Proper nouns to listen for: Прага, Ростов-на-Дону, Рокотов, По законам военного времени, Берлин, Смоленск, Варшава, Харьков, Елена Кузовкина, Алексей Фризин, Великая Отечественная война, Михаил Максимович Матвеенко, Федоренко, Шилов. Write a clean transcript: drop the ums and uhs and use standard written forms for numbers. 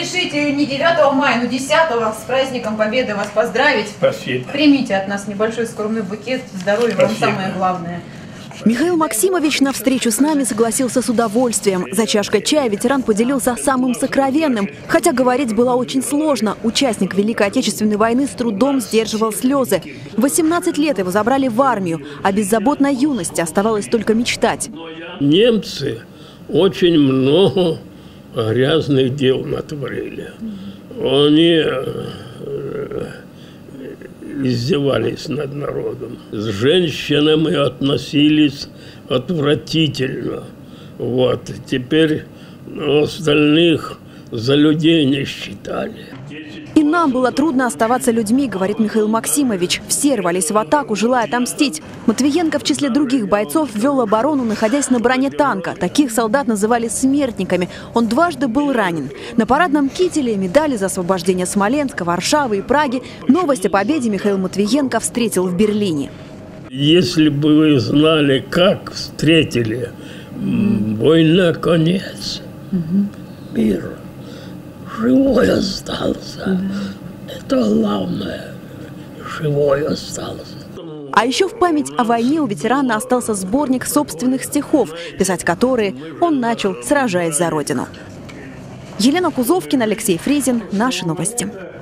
разрешите не 9 мая, но 10 с праздником Победы вас поздравить. Спасибо. Примите от нас небольшой скромный букет. Здоровья вам самое главное. Михаил Максимович на встречу с нами согласился с удовольствием. За чашкой чая ветеран поделился самым сокровенным. Хотя говорить было очень сложно. Участник Великой Отечественной войны с трудом сдерживал слезы. В 18 лет его забрали в армию. О беззаботной юности оставалось только мечтать. Немцы очень много грязных дел натворили. Они издевались над народом. С женщинами относились отвратительно. Вот. Теперь остальных за людей не считали. И нам было трудно оставаться людьми, говорит Михаил Максимович. Все рвались в атаку, желая отомстить. Матвеенко в числе других бойцов вел оборону, находясь на броне танка. Таких солдат называли смертниками. Он дважды был ранен. На парадном кителе и медали за освобождение Смоленска, Варшавы и Праги. Новость о победе Михаил Матвеенко встретил в Берлине. Если бы вы знали, как встретили, война конец. Мир. Живой остался. Это главное. Живой остался. А еще в память о войне у ветерана остался сборник собственных стихов, писать которые он начал, сражаясь за родину. Елена Кузовкина, Алексей Фризин. Наши новости.